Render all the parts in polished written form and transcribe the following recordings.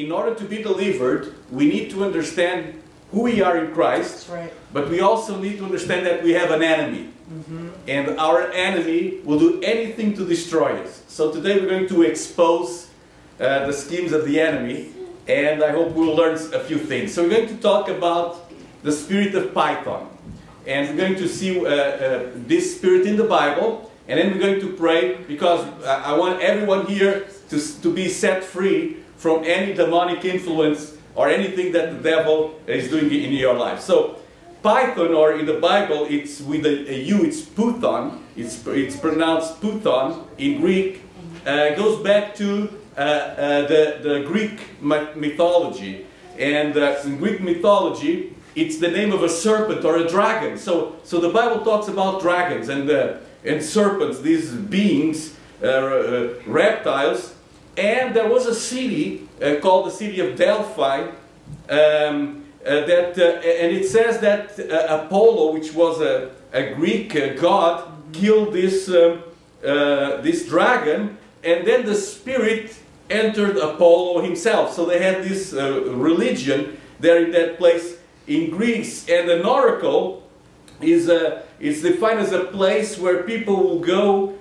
in order to be delivered, we need to understand who we are in Christ, right. But we also need to understand that we have an enemy. Mm-hmm. And our enemy will do anything to destroy us. So today we're going to expose the schemes of the enemy, and I hope we'll learn a few things. So we're going to talk about the spirit of Python, and we're going to see this spirit in the Bible, and then we're going to pray, because I want everyone here to be set free from any demonic influence or anything that the devil is doing in your life. So Python, or in the Bible, it's with a U, it's Puthon, it's pronounced Puthon in Greek. It goes back to the Greek mythology, and in Greek mythology, it's the name of a serpent or a dragon. So the Bible talks about dragons and serpents, these beings, reptiles, and there was a city called the city of Delphi, and it says that Apollo, which was a Greek god, killed this dragon, and then the spirit entered Apollo himself. So they had this religion there in that place in Greece, and an oracle is defined as a place where people will go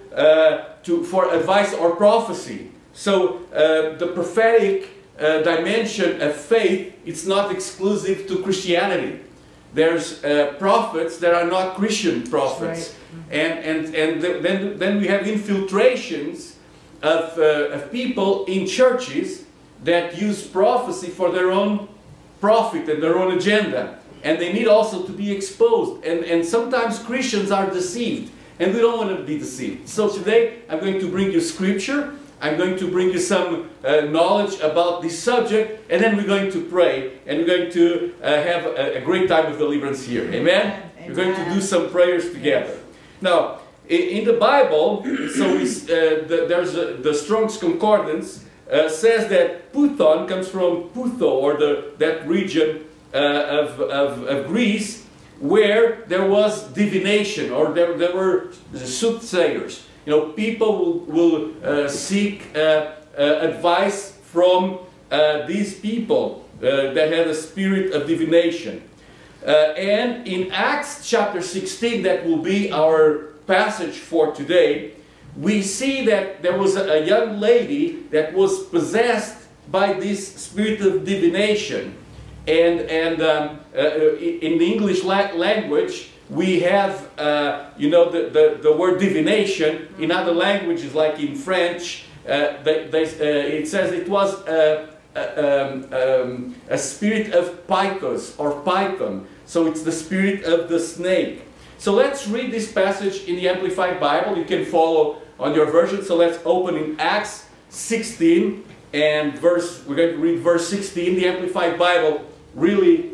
for advice or prophecy. So the prophetic dimension of faith, it's not exclusive to Christianity. There's prophets that are not Christian prophets. Right. And then we have infiltrations of people in churches that use prophecy for their own profit and their own agenda. And they need also to be exposed. And sometimes Christians are deceived, and we don't want to be deceived. So today I'm going to bring you scripture. I'm going to bring you some knowledge about this subject, and then we're going to pray, and we're going to have a great time of deliverance here. Amen? Amen. We're going to do some prayers together. Yes. Now, in the Bible, so the Strong's Concordance says that Puthon comes from Putho, or that region of Greece, where there was divination, or there were soothsayers. You know, people will seek advice from these people that had a spirit of divination. And in Acts chapter 16, that will be our passage for today, we see that there was a young lady that was possessed by this spirit of divination. In the English language, we have, you know, the word divination. In other languages, like in French, it says it was a spirit of Pythos, or Python. So it's the spirit of the snake. So let's read this passage in the Amplified Bible. You can follow on your version. So let's open in Acts 16 and verse. We're going to read verse 16. The Amplified Bible really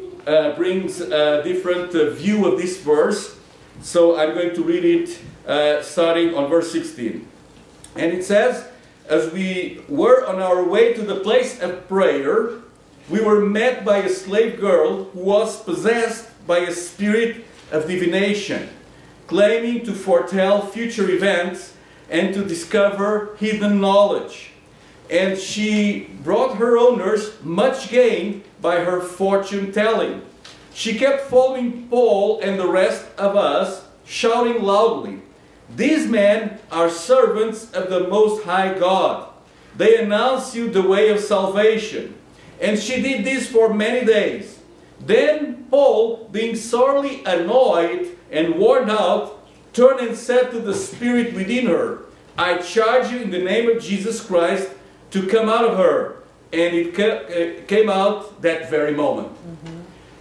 brings a different view of this verse. So I'm going to read it starting on verse 16. And it says, as we were on our way to the place of prayer, we were met by a slave girl who was possessed by a spirit of divination, claiming to foretell future events and to discover hidden knowledge. And she brought her owners much gain by her fortune telling. She kept following Paul and the rest of us, shouting loudly, "These men are servants of the Most High God. They announce you the way of salvation." And she did this for many days. Then Paul, being sorely annoyed and worn out, turned and said to the spirit within her, "I charge you in the name of Jesus Christ to come out of her." And it came out that very moment. Mm-hmm.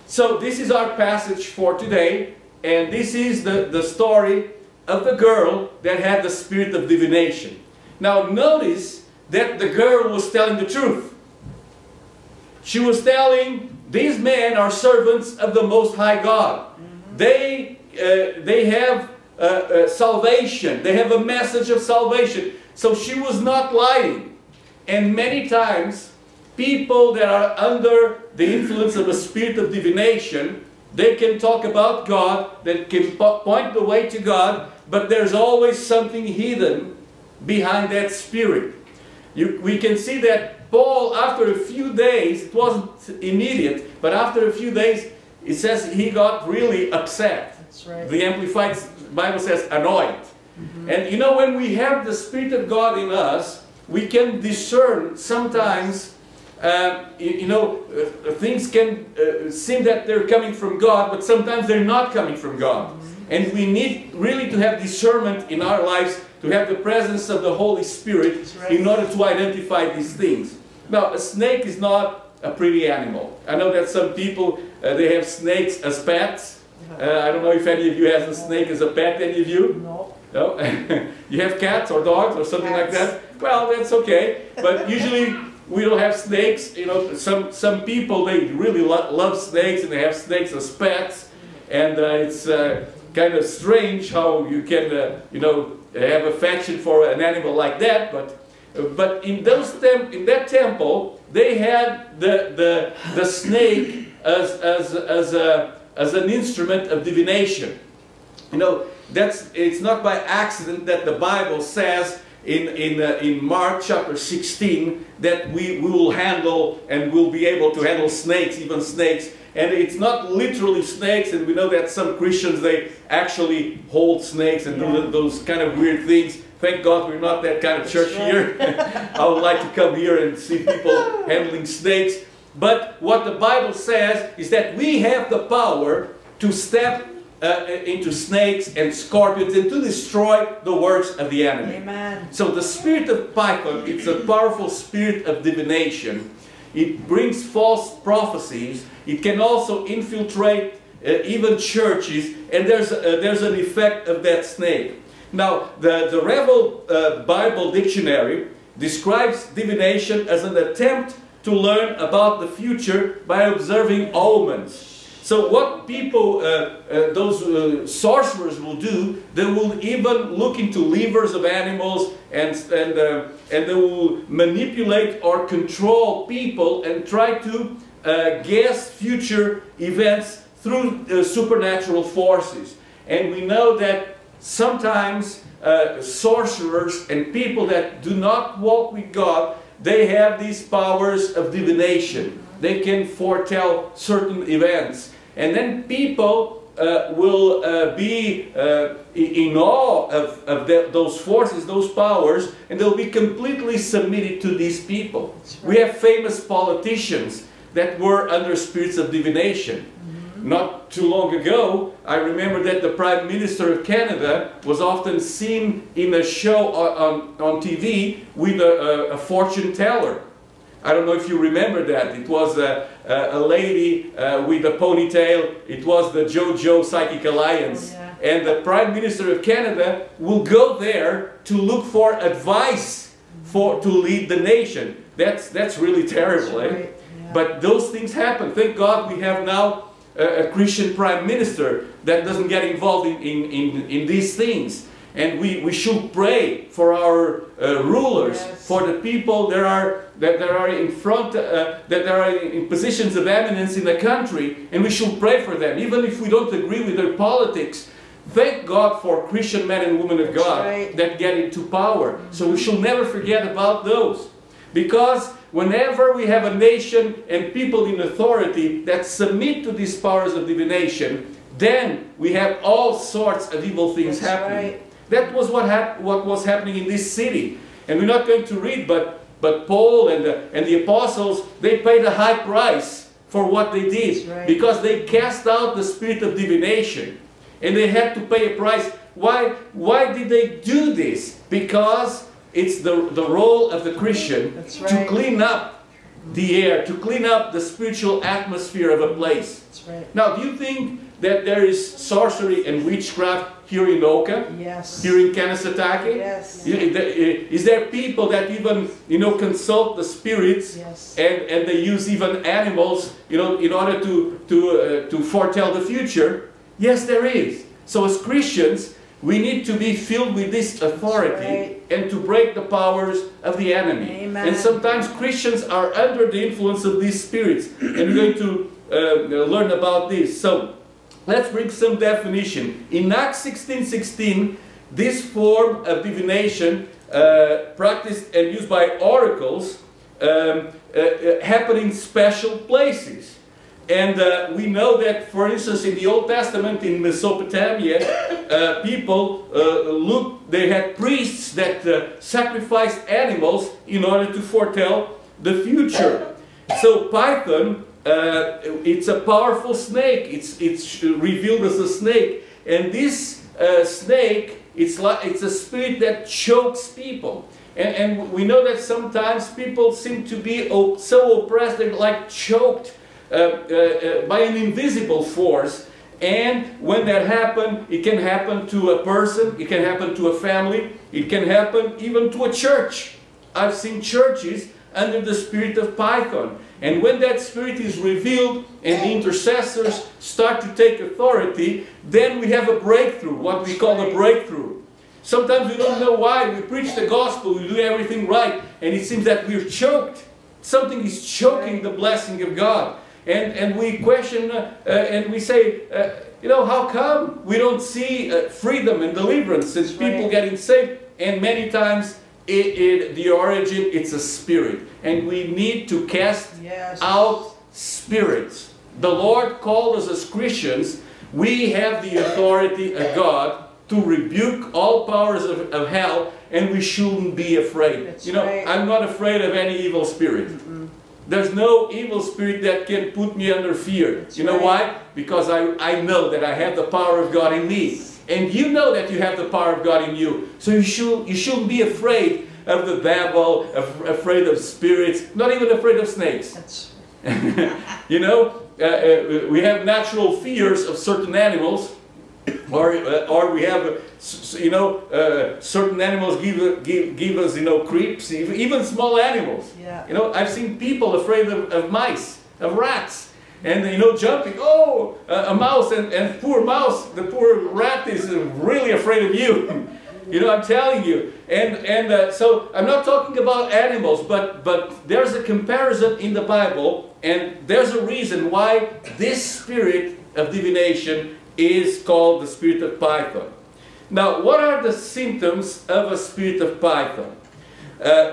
So this is our passage for today, and this is the story of the girl that had the spirit of divination. Now notice that the girl was telling the truth. She was telling, these men are servants of the Most High God. Mm-hmm. They have salvation. They have a message of salvation. So she was not lying. And many times, people that are under the influence of a spirit of divination, they can talk about God, they can point the way to God, but there's always something hidden behind that spirit. We can see that Paul, after a few days, it wasn't immediate, but after a few days, it says he got really upset. That's right. The Amplified Bible says annoyed. Mm-hmm. And you know, when we have the Spirit of God in us, we can discern sometimes, things can seem that they're coming from God, but sometimes they're not coming from God. Mm-hmm. And we need really to have discernment in our lives, to have the presence of the Holy Spirit in order to identify these things. Now, a snake is not a pretty animal. I know that some people, they have snakes as pets. I don't know if any of you has a snake as a pet, any of you? No. No? You have cats or dogs or something like that? Well, that's okay. But usually we don't have snakes. You know, some people, they really love snakes and they have snakes as pets. And it's kind of strange how you can, have affection for an animal like that. But in that temple, they had the snake as an instrument of divination. You know, it's not by accident that the Bible says in Mark chapter 16 that we will handle and will be able to handle snakes, even snakes. And it's not literally snakes, and we know that some Christians, they actually hold snakes and do those kind of weird things. Thank God we're not that kind of church here. I would like to come here and see people handling snakes. But what the Bible says is that we have the power to step into snakes and scorpions and to destroy the works of the enemy. Amen. So the spirit of Python, it's a powerful spirit of divination. It brings false prophecies. It can also infiltrate even churches, and there's an effect of that snake. Now, the Rebel Bible Dictionary describes divination as an attempt to learn about the future by observing omens. So what people, those sorcerers will do, they will even look into livers of animals and they will manipulate or control people and try to guess future events through supernatural forces. And we know that sometimes sorcerers and people that do not walk with God, they have these powers of divination. They can foretell certain events. And then people will be in awe of those forces, those powers, and they'll be completely submitted to these people. Right. We have famous politicians that were under spirits of divination. Mm-hmm. Not too long ago, I remember that the Prime Minister of Canada was often seen in a show on TV with a fortune teller. I don't know if you remember that. It was a lady with a ponytail. It was the JoJo Psychic Alliance. Yeah. And the Prime Minister of Canada will go there to look for advice to lead the nation. That's really terrible. That's right. Eh? Yeah. But those things happen. Thank God we have now a Christian Prime Minister that doesn't get involved in these things. And we should pray for our rulers, for the people that are in positions of eminence in the country, and we should pray for them, even if we don't agree with their politics. Thank God for Christian men and women of God that get into power. So we should never forget about those, because whenever we have a nation and people in authority that submit to these powers of divination, then we have all sorts of evil things happening. Right. That was what was happening in this city. And we're not going to read, but Paul and the apostles, they paid a high price for what they did. Right. Because they cast out the spirit of divination. And they had to pay a price. Why did they do this? Because it's the role of the Christian to clean up the air, to clean up the spiritual atmosphere of a place. That's right. Now, do you think that there is sorcery and witchcraft here in Oka? Yes. Here in Kanesatake? Yes. Is there people that even, consult the spirits and they use even animals, in order to foretell the future? Yes, there is. So as Christians, we need to be filled with this authority and to break the powers of the enemy. Amen. And sometimes Christians are under the influence of these spirits. And we're going to learn about this. So, let's bring some definition. In Acts 16:16, this form of divination practiced and used by oracles happen in special places. And we know that, for instance, in the Old Testament, in Mesopotamia, people they had priests that sacrificed animals in order to foretell the future. So Python, it's a powerful snake. It's revealed as a snake. And this snake, it's a spirit that chokes people. And we know that sometimes people seem to be so oppressed, they're like choked by an invisible force. And when that happens, it can happen to a person, it can happen to a family, it can happen even to a church. I've seen churches under the spirit of Python. And when that spirit is revealed and the intercessors start to take authority, then we have a breakthrough, what we call a breakthrough. Sometimes we don't know why. We preach the gospel, we do everything right, and it seems that we're choked. Something is choking the blessing of God. And we question and we say, you know, how come we don't see freedom and deliverance as people getting saved? And many times the origin, it's a spirit. And we need to cast out spirits. The Lord called us as Christians. We have the authority of God to rebuke all powers of hell, and we shouldn't be afraid. That's right. I'm not afraid of any evil spirit. Mm-hmm. There's no evil spirit that can put me under fear. That's why? Because I know that I have the power of God in me. And you know that you have the power of God in you. So you shouldn't be afraid of the devil, afraid of spirits, not even afraid of snakes. That's we have natural fears of certain animals, or we have, certain animals give us, creeps, even small animals. Yeah. I've seen people afraid of mice, of rats. And, jumping, a mouse, and poor mouse, the poor rat is really afraid of you. I'm telling you. And so I'm not talking about animals, but there's a comparison in the Bible, and there's a reason why this spirit of divination is called the spirit of Python. Now, what are the symptoms of a spirit of Python?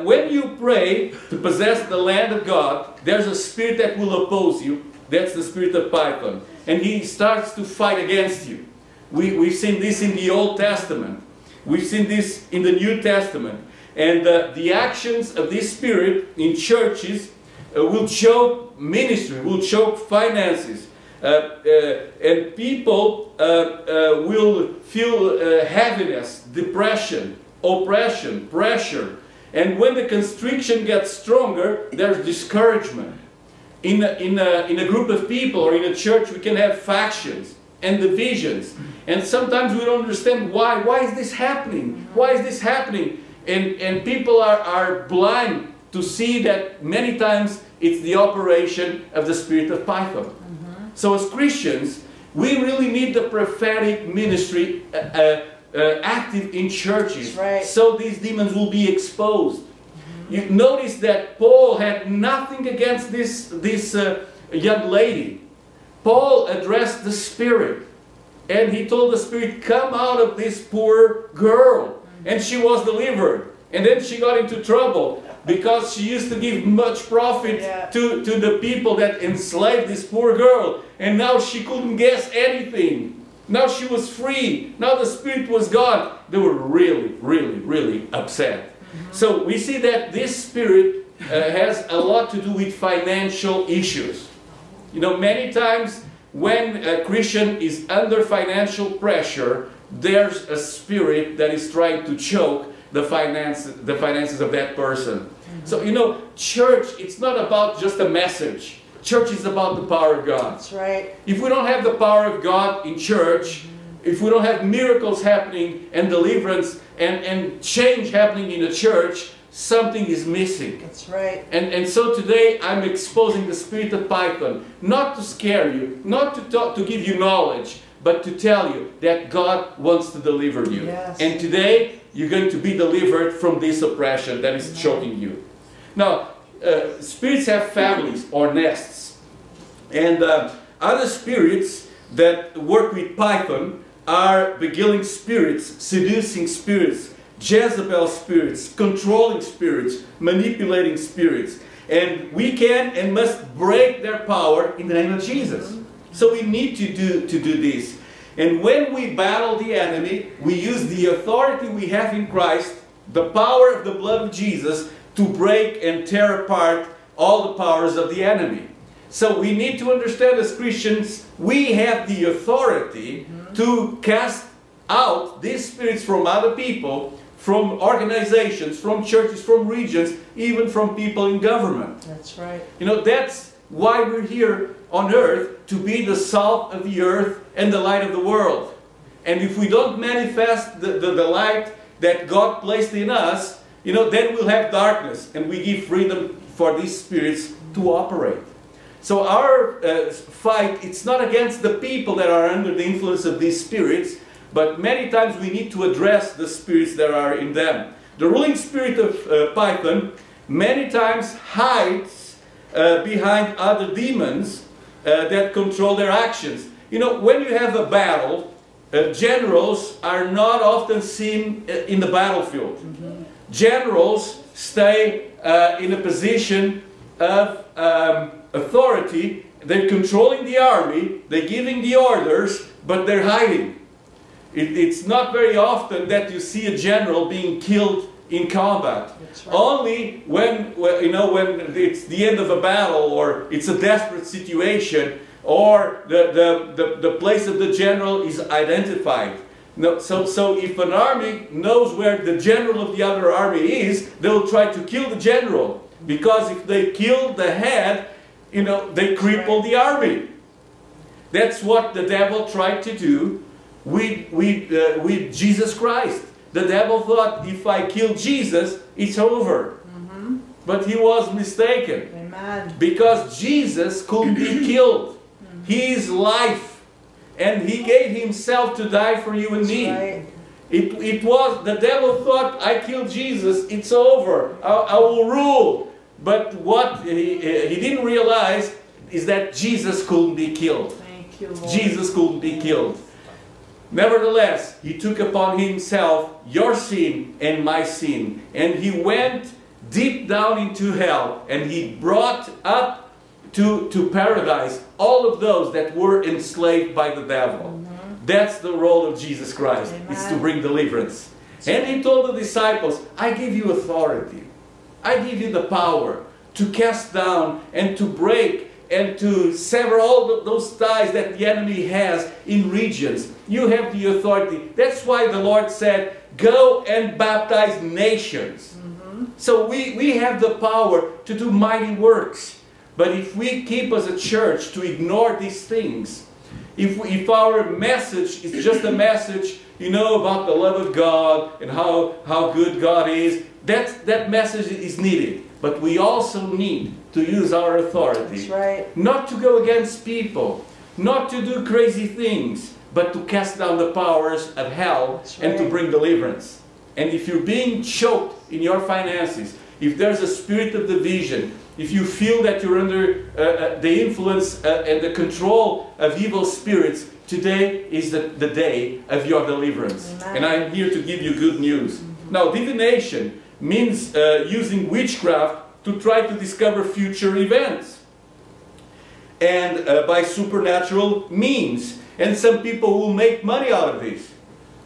When you pray to possess the land of God, there's a spirit that will oppose you. That's the spirit of Python. And he starts to fight against you. We've seen this in the Old Testament. We've seen this in the New Testament. And the actions of this spirit in churches will choke ministry, will choke finances. And people will feel heaviness, depression, oppression, pressure. And when the constriction gets stronger, there's discouragement. In a group of people or in a church, we can have factions and divisions. And sometimes we don't understand why. Why is this happening? Why is this happening? And people are blind to see that many times it's the operation of the spirit of Python. Mm-hmm. So as Christians, we really need the prophetic ministry active in churches. Right. So these demons will be exposed. You notice that Paul had nothing against this young lady. Paul addressed the spirit, and he told the spirit, come out of this poor girl. And she was delivered. And then she got into trouble because she used to give much profit to the people that enslaved this poor girl. And now she couldn't guess anything. Now she was free. Now the spirit was gone. They were really, really, really upset. So we see that this spirit has a lot to do with financial issues. Many times when a Christian is under financial pressure, there's a spirit that is trying to choke the finances of that person. So, church, it's not about just a message. Church is about the power of God. That's right. If we don't have the power of God in church, if we don't have miracles happening and deliverance and change happening in the church, something is missing. That's right. And so today I'm exposing the spirit of Python, not to scare you, not to give you knowledge, but to tell you that God wants to deliver you. Yes. And today you're going to be delivered from this oppression that is choking you. Now, spirits have families or nests. And other spirits that work with Python are beguiling spirits, seducing spirits, Jezebel spirits, controlling spirits, manipulating spirits. And we can and must break their power in the name of Jesus. So we need to do this. And when we battle the enemy, we use the authority we have in Christ, the power of the blood of Jesus, to break and tear apart all the powers of the enemy. So we need to understand as Christians, we have the authority to cast out these spirits from other people, from organizations, from churches, from regions, even from people in government. That's right. You know, that's why we're here on earth, to be the salt of the earth and the light of the world. And if we don't manifest the light that God placed in us, you know, then we'll have darkness, and we give freedom for these spirits to operate. So our fight, it's not against the people that are under the influence of these spirits, but many times we need to address the spirits that are in them. The ruling spirit of Python many times hides behind other demons that control their actions. You know, when you have a battle, generals are not often seen in the battlefield. Mm-hmm. Generals stay in a position of authority. They're controlling the army, they're giving the orders, but they're hiding. It's not very often that you see a general being killed in combat. That's right. Only when it's the end of a battle, or it's a desperate situation, or the place of the general is identified. No, so if an army knows where the general of the other army is, they'll try to kill the general, because if they kill the head, you know, they cripple the army. That's what the devil tried to do with Jesus Christ. The devil thought, if I kill Jesus, it's over. Mm-hmm. But he was mistaken. Amen. Because Jesus could be killed. Mm-hmm. He is life. And he gave himself to die for you and me. Right. The devil thought, I killed Jesus, it's over. I will rule. But what he didn't realize is that Jesus couldn't be killed. Thank you, Lord. Jesus couldn't be killed. Nevertheless, he took upon himself your sin and my sin. And he went deep down into hell. And he brought up to paradise all of those that were enslaved by the devil. Mm-hmm. That's the role of Jesus Christ. Amen. It's to bring deliverance. And he told the disciples, I give you authority. I give you the power to cast down and to break and to sever all those ties that the enemy has in regions. You have the authority. That's why the Lord said, go and baptize nations. Mm-hmm. So we have the power to do mighty works. But if we keep as a church to ignore these things, if our message is just a message, you know, about the love of God and how good God is, that message is needed. But we also need to use our authority. That's right. Not to go against people, not to do crazy things, but to cast down the powers of hell. That's right. And to bring deliverance. And if you're being choked in your finances, if there's a spirit of division, if you feel that you're under the influence and the control of evil spirits, today is the day of your deliverance. Amen. And I'm here to give you good news. Mm-hmm. Now, divination means using witchcraft to try to discover future events, and by supernatural means. And some people will make money out of this.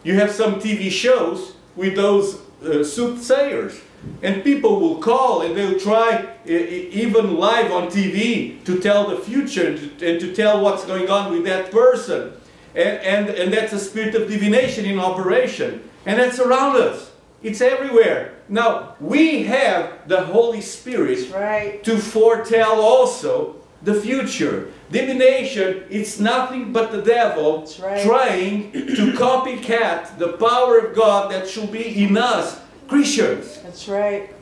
You have some TV shows with those soothsayers, and people will call and they'll try, even live on TV, to tell the future and to tell what's going on with that person. And that's a spirit of divination in operation. And that's around us. It's everywhere. Now, we have the Holy Spirit to foretell also the future. Divination, it's nothing but the devil trying to copycat the power of God that should be in us, Christians. That's right.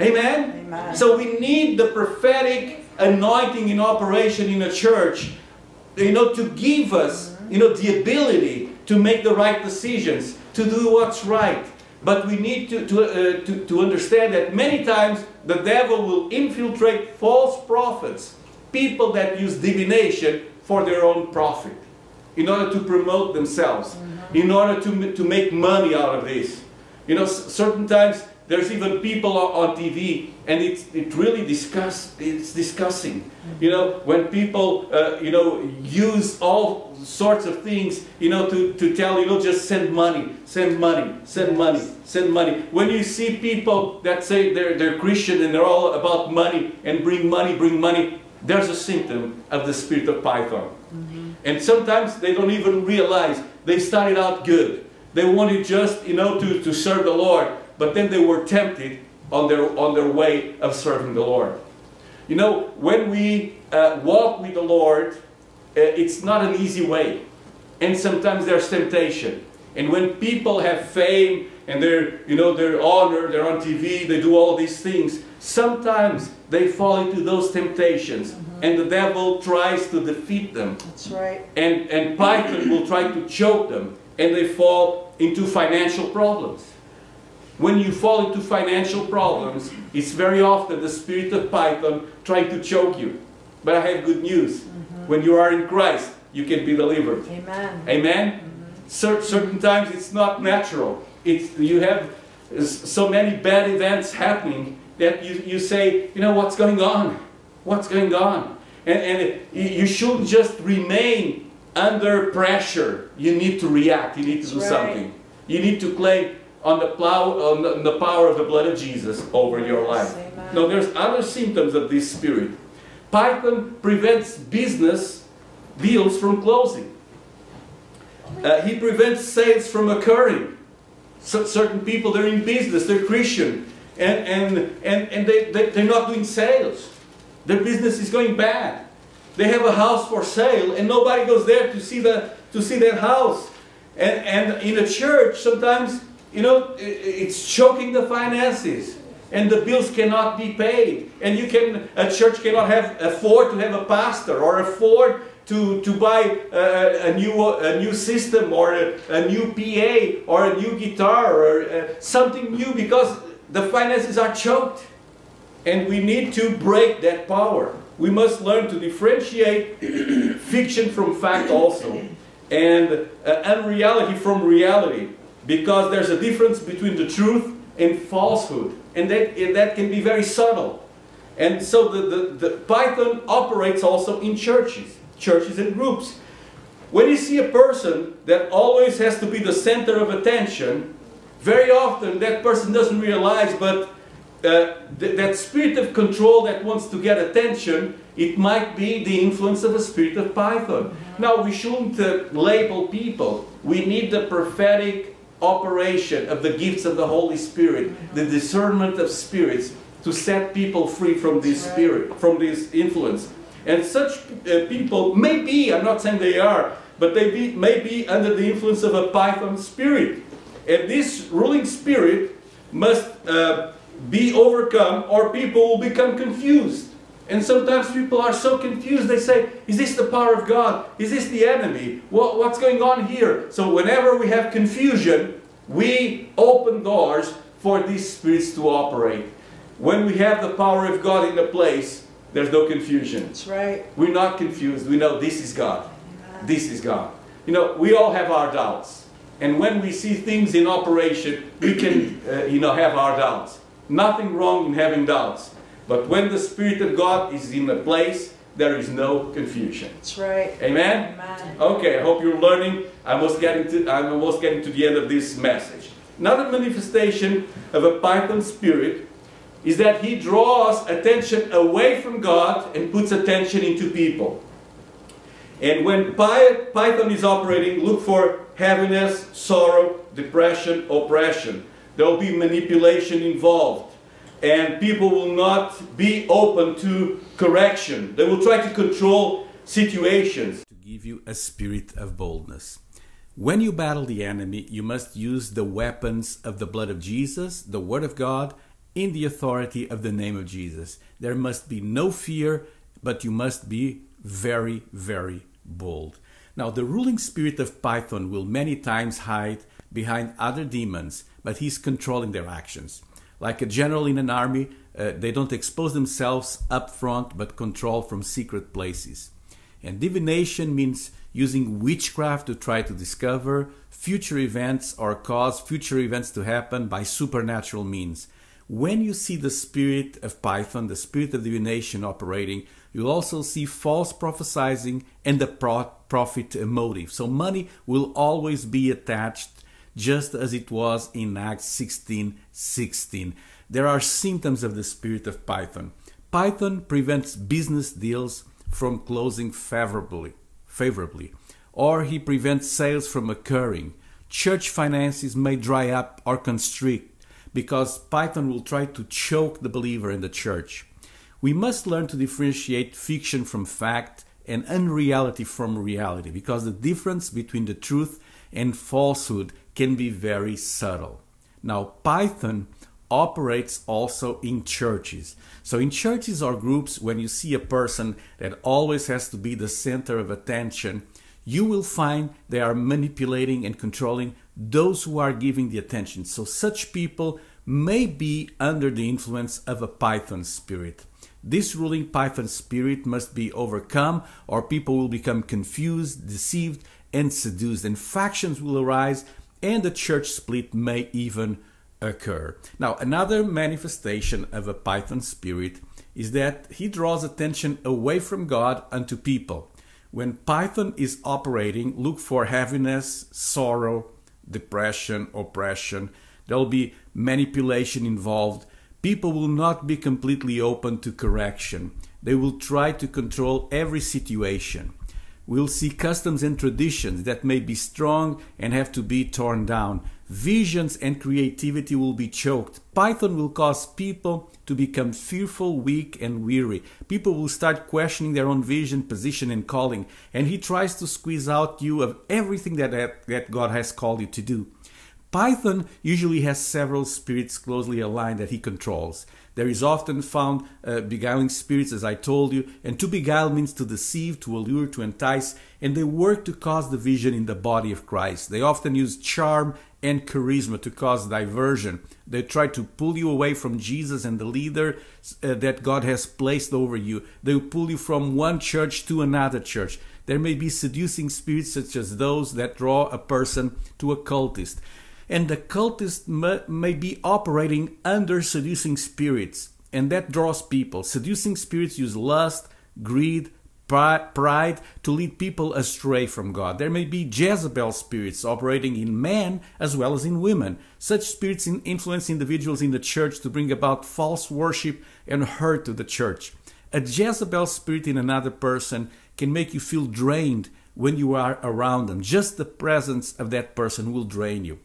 Amen? Amen. So we need the prophetic anointing in operation in a church, you know, to give us, you know, the ability to make the right decisions, to do what's right. But we need to understand that many times the devil will infiltrate false prophets, people that use divination for their own profit, in order to promote themselves, in order to make money out of this. You know, certain times There's even people on TV, and it's disgusting. You know, when people you know, use all sorts of things, you know, to tell, you know, just send money, send money, send money, send money. When you see people that say they're Christian and they're all about money and bring money, bring money, there's a symptom of the spirit of Python. Mm-hmm. And sometimes they don't even realize they started out good. They wanted just, you know, to serve the Lord. But then they were tempted on their way of serving the Lord. You know, when we walk with the Lord, it's not an easy way. And sometimes there's temptation. And when people have fame and they're, you know, they're honored, they're on TV, they do all these things, sometimes they fall into those temptations. Mm-hmm. And the devil tries to defeat them. That's right. And Python will try to choke them. And they fall into financial problems. When you fall into financial problems, it's very often the spirit of Python trying to choke you. But I have good news. Mm-hmm. When you are in Christ, you can be delivered. Amen. Amen? Mm-hmm. Certain times it's not natural. It's, you have so many bad events happening that you say, you know, what's going on? What's going on? And you shouldn't just remain under pressure. You need to react. You need to do something. You need to claim on the power of the blood of Jesus over your life. Amen. Now there's other symptoms of this spirit. Python prevents business deals from closing. He prevents sales from occurring. So certain people, they're in business, they're Christian, and they're not doing sales. Their business is going bad. They have a house for sale and nobody goes there to see that house. And in a church sometimes, you know, it's choking the finances, and the bills cannot be paid, and a church cannot afford to have a pastor, or afford to buy a new system, or a new PA, or a new guitar, or something new, because the finances are choked, and we need to break that power. We must learn to differentiate fiction from fact also, and unreality from reality. Because there's a difference between the truth and falsehood. And that can be very subtle. And so the Python operates also in churches and groups. When you see a person that always has to be the center of attention, very often that person doesn't realize, but that spirit of control that wants to get attention, it might be the influence of the spirit of Python. Now, we shouldn't label people. We need the prophetic operation of the gifts of the Holy Spirit, the discernment of spirits, to set people free from this spirit, from this influence. And such people may be, I'm not saying they are, but may be under the influence of a Python spirit. And this ruling spirit must be overcome, or people will become confused. And sometimes people are so confused, they say, is this the power of God? Is this the enemy? What's going on here? So whenever we have confusion, we open doors for these spirits to operate. When we have the power of God in a place, there's no confusion. That's right. We're not confused. We know this is God. Amen. This is God. You know, we all have our doubts. And when we see things in operation, we can, you know, have our doubts. Nothing wrong in having doubts. But when the Spirit of God is in a place, there is no confusion. That's right. Amen? Amen. Okay, I hope you're learning. I'm almost getting to the end of this message. Another manifestation of a Python spirit is that he draws attention away from God and puts attention into people. And when Python is operating, look for heaviness, sorrow, depression, oppression. There will be manipulation involved. And people will not be open to correction. They will try to control situations. To give you a spirit of boldness. When you battle the enemy, you must use the weapons of the blood of Jesus, the Word of God, in the authority of the name of Jesus. There must be no fear, but you must be very, very bold. Now, the ruling spirit of Python will many times hide behind other demons, but he's controlling their actions. Like a general in an army, they don't expose themselves up front, but control from secret places. And divination means using witchcraft to try to discover future events or cause future events to happen by supernatural means. When you see the spirit of Python, the spirit of divination operating, you'll also see false prophesizing and the profit motive. So money will always be attached, just as it was in Acts 16:16. There are symptoms of the spirit of Python. Python prevents business deals from closing favorably, or he prevents sales from occurring. Church finances may dry up or constrict, because Python will try to choke the believer in the church. We must learn to differentiate fiction from fact and unreality from reality, because the difference between the truth and falsehood can be very subtle. Now, Python operates also in churches. So in churches or groups, when you see a person that always has to be the center of attention, you will find they are manipulating and controlling those who are giving the attention. So such people may be under the influence of a Python spirit. This ruling Python spirit must be overcome, or people will become confused, deceived, and seduced, and factions will arise, and the church split may even occur. Now, another manifestation of a Python spirit is that he draws attention away from God unto people. When Python is operating, look for heaviness, sorrow, depression, oppression. There'll be manipulation involved. People will not be completely open to correction. They will try to control every situation. We'll see customs and traditions that may be strong and have to be torn down. Visions and creativity will be choked. Python will cause people to become fearful, weak, and weary. People will start questioning their own vision, position, and calling. And he tries to squeeze out you of everything that God has called you to do. Python usually has several spirits closely aligned that he controls. There is often found beguiling spirits, as I told you, and to beguile means to deceive, to allure, to entice, and they work to cause division in the body of Christ. They often use charm and charisma to cause diversion. They try to pull you away from Jesus and the leader that God has placed over you. They will pull you from one church to another church. There may be seducing spirits such as those that draw a person to a cultist. And the cultist may be operating under seducing spirits, and that draws people. Seducing spirits use lust, greed, pride to lead people astray from God. There may be Jezebel spirits operating in men as well as in women. Such spirits influence individuals in the church to bring about false worship and hurt to the church. A Jezebel spirit in another person can make you feel drained when you are around them. Just the presence of that person will drain you.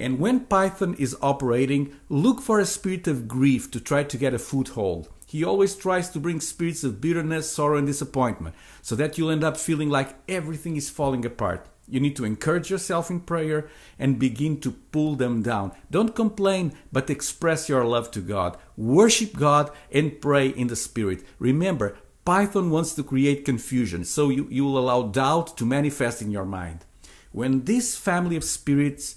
And when Python is operating, look for a spirit of grief to try to get a foothold. He always tries to bring spirits of bitterness, sorrow, and disappointment, so that you'll end up feeling like everything is falling apart. You need to encourage yourself in prayer and begin to pull them down. Don't complain, but express your love to God. Worship God and pray in the Spirit. Remember, Python wants to create confusion, so you will allow doubt to manifest in your mind. When this family of spirits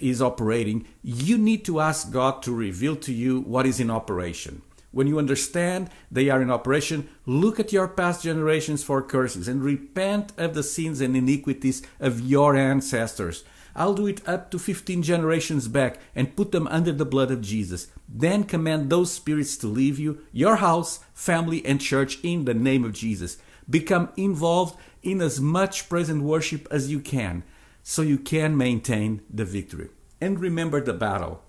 is operating, you need to ask God to reveal to you what is in operation. When you understand they are in operation, look at your past generations for curses and repent of the sins and iniquities of your ancestors. I'll do it up to 15 generations back and put them under the blood of Jesus. Then command those spirits to leave you, your house, family, and church in the name of Jesus. Become involved in as much praise and worship as you can, so you can maintain the victory. And remember the battle.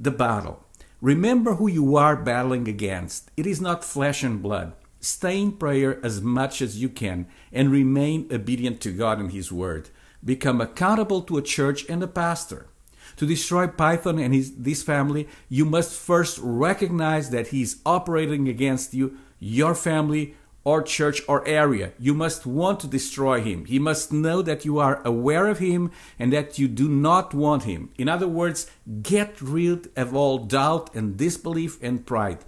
The battle. Remember who you are battling against. It is not flesh and blood. Stay in prayer as much as you can and remain obedient to God and His Word. Become accountable to a church and a pastor. To destroy Python and this family, you must first recognize that he is operating against you, your family, or church or area. You must want to destroy him. He must know that you are aware of him and that you do not want him. In other words, get rid of all doubt and disbelief and pride.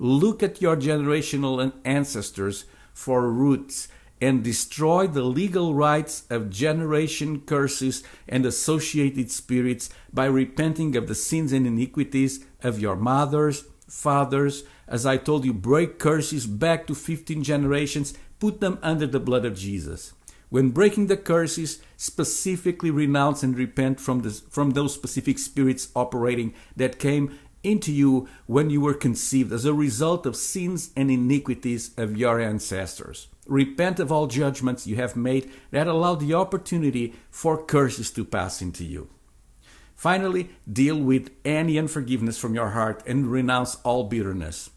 Look at your generational ancestors for roots and destroy the legal rights of generation curses and associated spirits by repenting of the sins and iniquities of your mothers, fathers. As I told you, break curses back to 15 generations, put them under the blood of Jesus. When breaking the curses, specifically renounce and repent from those specific spirits operating that came into you when you were conceived as a result of sins and iniquities of your ancestors. Repent of all judgments you have made that allowed the opportunity for curses to pass into you. Finally, deal with any unforgiveness from your heart and renounce all bitterness.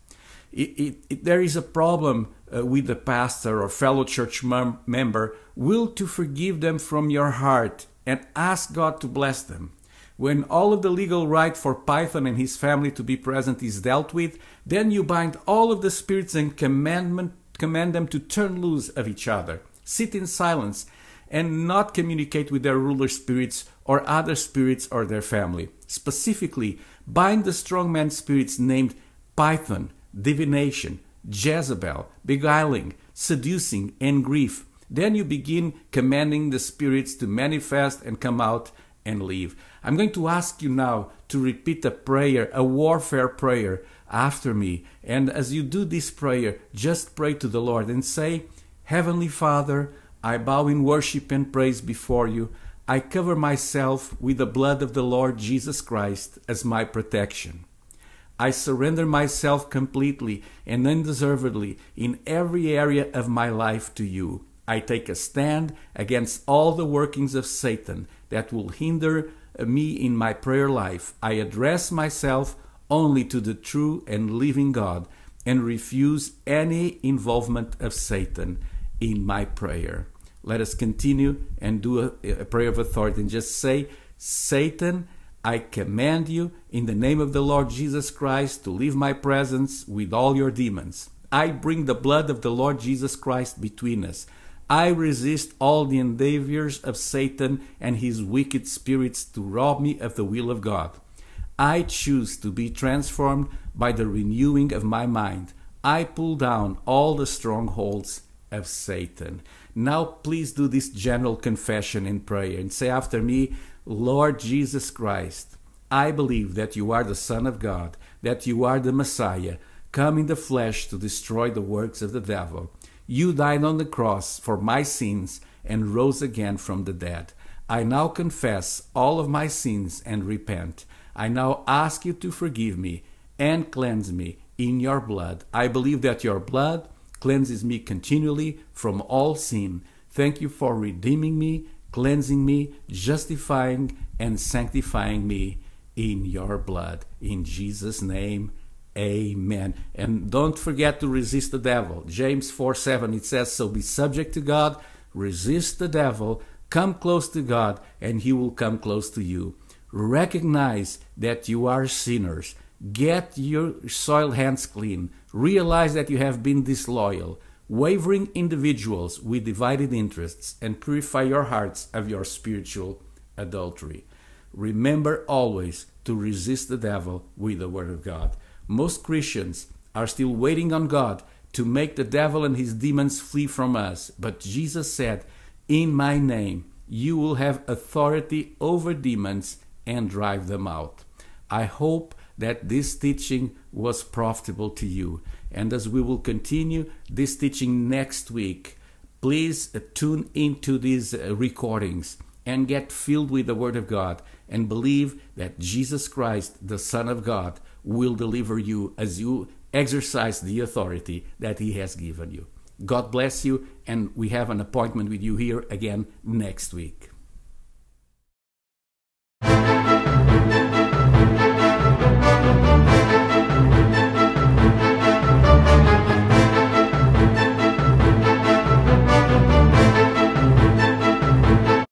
There is a problem with the pastor or fellow church member. Will to forgive them from your heart and ask God to bless them. When all of the legal right for Puthon and his family to be present is dealt with, then you bind all of the spirits and command them to turn loose of each other. Sit in silence and not communicate with their ruler spirits or other spirits or their family. Specifically, bind the strongman spirits named Puthon, divination, Jezebel, beguiling, seducing, and grief. Then you begin commanding the spirits to manifest and come out and leave. I'm going to ask you now to repeat a prayer, a warfare prayer after me. And as you do this prayer, just pray to the Lord and say, Heavenly Father, I bow in worship and praise before you. I cover myself with the blood of the Lord Jesus Christ as my protection. I surrender myself completely and undeservedly in every area of my life to you. I take a stand against all the workings of Satan that will hinder me in my prayer life. I address myself only to the true and living God and refuse any involvement of Satan in my prayer. Let us continue and do a prayer of authority and just say, Satan, I command you in the name of the Lord Jesus Christ to leave my presence with all your demons. I bring the blood of the Lord Jesus Christ between us. I resist all the endeavors of Satan and his wicked spirits to rob me of the will of God. I choose to be transformed by the renewing of my mind. I pull down all the strongholds of Satan. Now please do this general confession in prayer and say after me, Lord Jesus Christ, I believe that you are the Son of God, that you are the Messiah, come in the flesh to destroy the works of the devil. You died on the cross for my sins and rose again from the dead. I now confess all of my sins and repent. I now ask you to forgive me and cleanse me in your blood. I believe that your blood cleanses me continually from all sin. Thank you for redeeming me, cleansing me, justifying and sanctifying me in your blood. In Jesus' name, amen. And don't forget to resist the devil. James 4:7, it says, so be subject to God, resist the devil, come close to God, and he will come close to you. Recognize that you are sinners. Get your soiled hands clean. Realize that you have been disloyal. Wavering individuals with divided interests, and purify your hearts of your spiritual adultery. Remember always to resist the devil with the word of God. Most Christians are still waiting on God to make the devil and his demons flee from us. But Jesus said, in my name, you will have authority over demons and drive them out. I hope that this teaching was profitable to you. And as we will continue this teaching next week, please tune into these recordings and get filled with the Word of God and believe that Jesus Christ, the Son of God, will deliver you as you exercise the authority that He has given you. God bless you, and we have an appointment with you here again next week.